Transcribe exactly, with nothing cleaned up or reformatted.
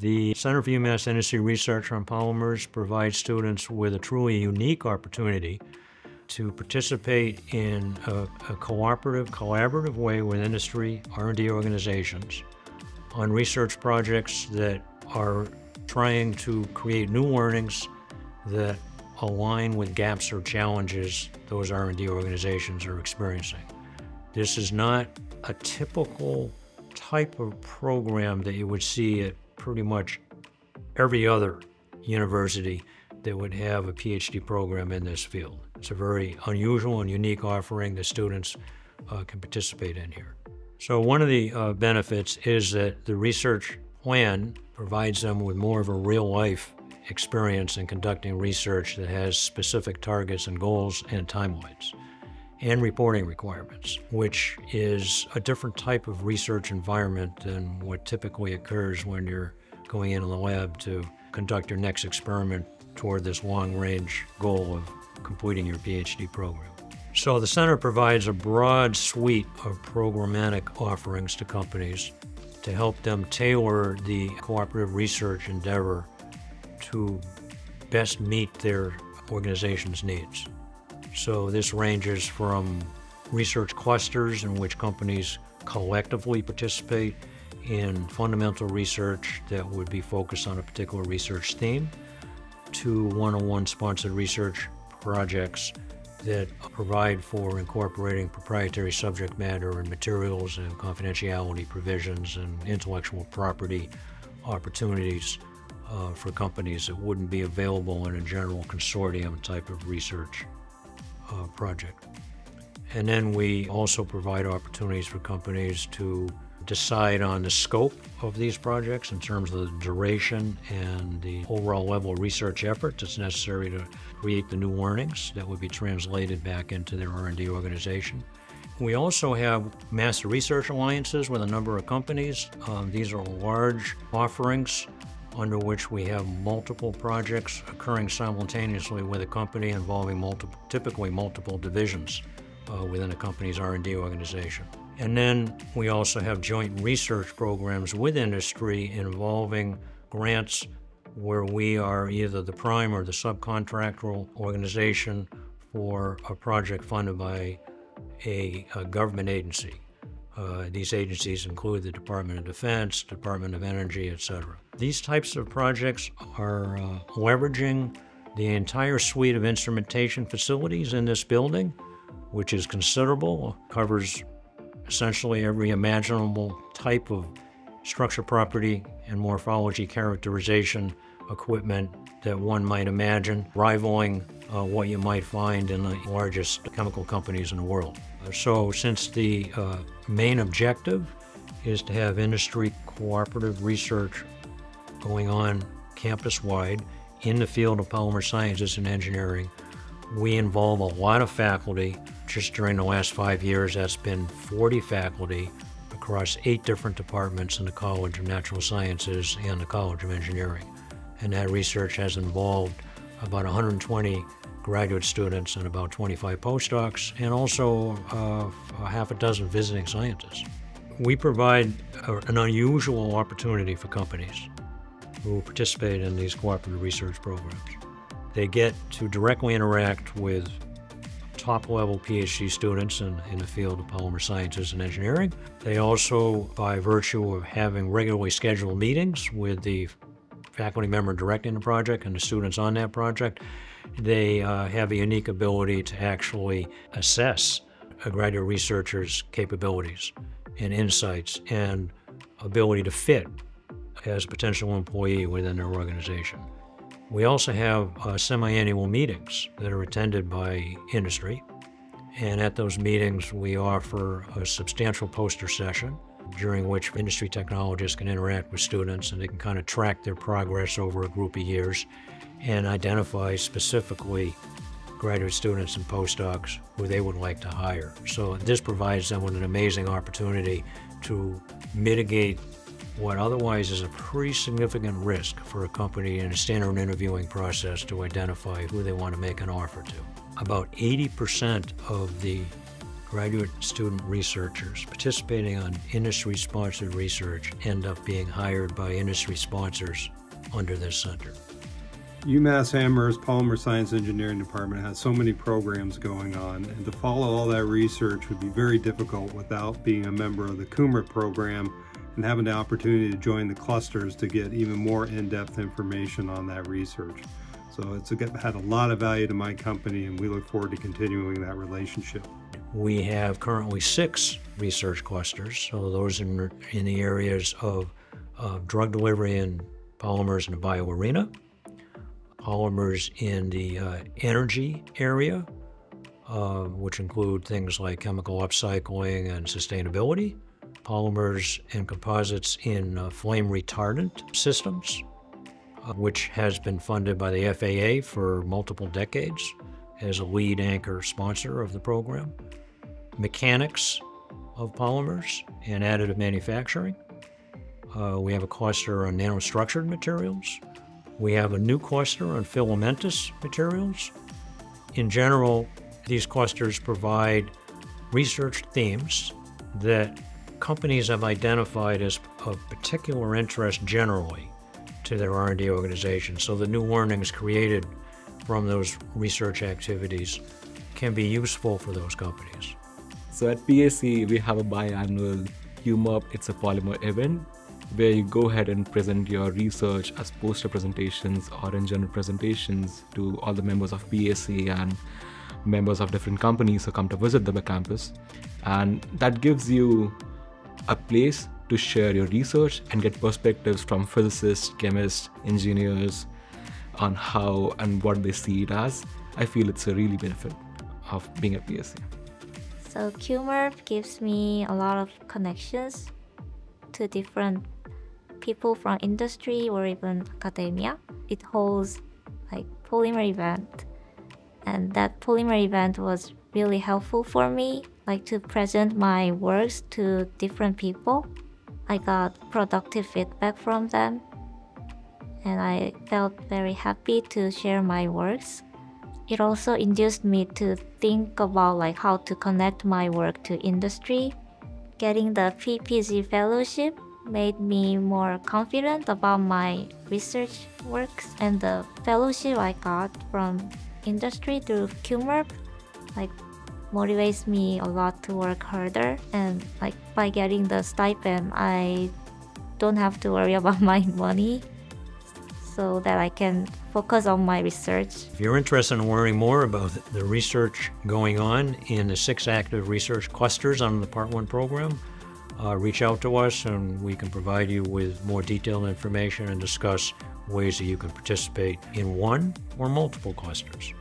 The Center for UMass Industry Research on Polymers provides students with a truly unique opportunity to participate in a, a cooperative, collaborative way with industry R and D organizations on research projects that are trying to create new learnings that align with gaps or challenges those R and D organizations are experiencing. This is not a typical type of program that you would see at pretty much every other university that would have a P H D program in this field. It's a very unusual and unique offering that students uh, can participate in here. So one of the uh, benefits is that the research plan provides them with more of a real-life experience in conducting research that has specific targets and goals and timelines and reporting requirements, which is a different type of research environment than what typically occurs when you're going into the lab to conduct your next experiment toward this long-range goal of completing your P H D program. So the center provides a broad suite of programmatic offerings to companies to help them tailor the cooperative research endeavor to best meet their organization's needs. So this ranges from research clusters in which companies collectively participate in fundamental research that would be focused on a particular research theme, to one-on-one sponsored research projects that provide for incorporating proprietary subject matter and materials and confidentiality provisions and intellectual property opportunities uh, for companies that wouldn't be available in a general consortium type of research Uh, project. And then we also provide opportunities for companies to decide on the scope of these projects in terms of the duration and the overall level of research effort that's necessary to create the new learnings that would be translated back into their R and D organization. We also have master research alliances with a number of companies. Um, these are large offerings under which we have multiple projects occurring simultaneously with a company involving multiple, typically multiple divisions uh, within a company's R and D organization. And then we also have joint research programs with industry involving grants where we are either the prime or the subcontractor organization for a project funded by a, a government agency. Uh, these agencies include the Department of Defense, Department of Energy, et cetera. These types of projects are uh, leveraging the entire suite of instrumentation facilities in this building, which is considerable, covers essentially every imaginable type of structure property and morphology characterization equipment that one might imagine, rivaling uh, what you might find in the largest chemical companies in the world. So since the uh, main objective is to have industry cooperative research going on campus-wide in the field of polymer sciences and engineering, we involve a lot of faculty. Just during the last five years, that's been forty faculty across eight different departments in the College of Natural Sciences and the College of Engineering. And that research has involved about one hundred twenty graduate students and about twenty-five postdocs, and also uh, a half a dozen visiting scientists. We provide a, an unusual opportunity for companies who participate in these cooperative research programs. They get to directly interact with top-level P H D students in, in the field of polymer sciences and engineering. They also, by virtue of having regularly scheduled meetings with the faculty member directing the project and the students on that project, they uh, have a unique ability to actually assess a graduate researcher's capabilities and insights and ability to fit as a potential employee within their organization. We also have uh, semi-annual meetings that are attended by industry, and at those meetings we offer a substantial poster session during which industry technologists can interact with students and they can kind of track their progress over a group of years and identify specifically graduate students and postdocs who they would like to hire. So this provides them with an amazing opportunity to mitigate what otherwise is a pretty significant risk for a company in a standard interviewing process to identify who they want to make an offer to. About eighty percent of the graduate student researchers participating on industry-sponsored research end up being hired by industry sponsors under this center. UMass Amherst Polymer Science Engineering Department has so many programs going on, and to follow all that research would be very difficult without being a member of the CUMIRP program and having the opportunity to join the clusters to get even more in-depth information on that research. So it's had a lot of value to my company, and we look forward to continuing that relationship. We have currently six research clusters, so those in, in the areas of uh, drug delivery and polymers in the bio arena, polymers in the uh, energy area, uh, which include things like chemical upcycling and sustainability, polymers and composites in uh, flame retardant systems, uh, which has been funded by the F A A for multiple decades as a lead anchor sponsor of the program, mechanics of polymers and additive manufacturing. Uh, we have a cluster on nanostructured materials. We have a new cluster on filamentous materials. In general, these clusters provide research themes that companies have identified as of particular interest generally to their R and D organization. So the new learnings created from those research activities can be useful for those companies. So at P S E, we have a biannual U M O P, it's a polymer event, where you go ahead and present your research as poster presentations or in general presentations to all the members of P S E and members of different companies who come to visit the campus. And that gives you a place to share your research and get perspectives from physicists, chemists, engineers on how and what they see it as. I feel it's a really benefit of being at P S E. So CUMIRP gives me a lot of connections to different people from industry or even academia. It holds like polymer event, and that polymer event was really helpful for me, like to present my works to different people. I got productive feedback from them, and I felt very happy to share my works. It also induced me to think about like how to connect my work to industry. Getting the P P G fellowship made me more confident about my research works, and the fellowship I got from industry through CUMIRP like motivates me a lot to work harder, and like by getting the stipend I don't have to worry about my money so that I can focus on my research. If you're interested in learning more about the research going on in the six active research clusters on the Part one program, uh, reach out to us and we can provide you with more detailed information and discuss ways that you can participate in one or multiple clusters.